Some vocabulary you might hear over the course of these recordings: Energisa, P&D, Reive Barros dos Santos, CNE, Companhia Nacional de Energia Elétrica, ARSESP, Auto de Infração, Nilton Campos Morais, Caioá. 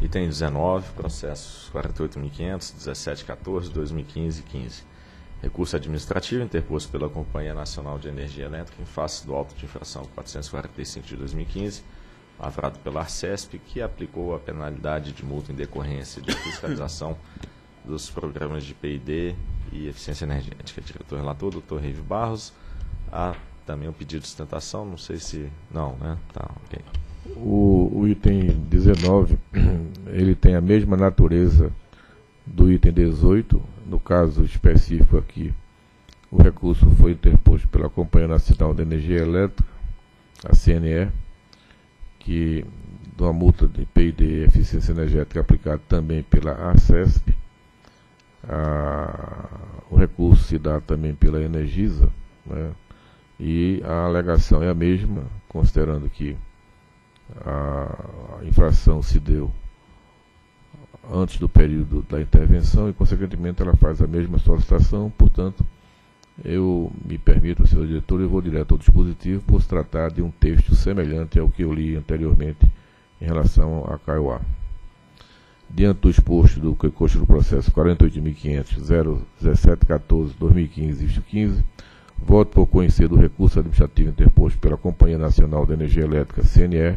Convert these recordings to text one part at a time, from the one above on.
Item 19, processos 48.500, 17.14, 2015 e 15. Recurso administrativo interposto pela Companhia Nacional de Energia Elétrica em face do auto de infração 445 de 2015, lavrado pela ARSESP, que aplicou a penalidade de multa em decorrência de fiscalização dos programas de P&D e eficiência energética. Diretor relator, doutor Reive Barros. Há também um pedido de sustentação, não sei se... Não, né? Tá, ok. O item 19, ele tem a mesma natureza do item 18, no caso específico aqui, o recurso foi interposto pela Companhia Nacional de Energia Elétrica, a CNE, que de uma multa de P&D e eficiência energética aplicada também pela ARSESP, o recurso se dá também pela Energisa, né, e a alegação é a mesma, considerando que a infração se deu antes do período da intervenção e, consequentemente, ela faz a mesma solicitação. Portanto, eu me permito, senhor diretor, eu vou direto ao dispositivo por se tratar de um texto semelhante ao que eu li anteriormente em relação a Caioá. Diante do exposto do que consta do processo 48.500.017.14.2015 e 15, voto por conhecer do recurso administrativo interposto pela Companhia Nacional de Energia Elétrica, CNE,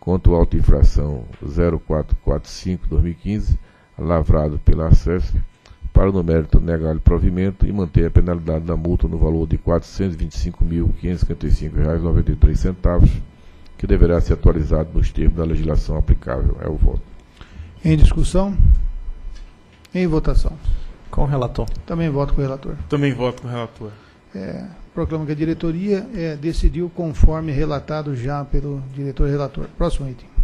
quanto à auto-infração 0445-2015, lavrado pela ARSESP, para no mérito negar-lhe provimento e manter a penalidade da multa no valor de R$ 425.555,93, que deverá ser atualizado nos termos da legislação aplicável. É o voto. Em discussão? Em votação? Com o relator. Também voto com o relator. Também voto com o relator. Proclamo que a diretoria decidiu conforme relatado já pelo diretor relator. Próximo item.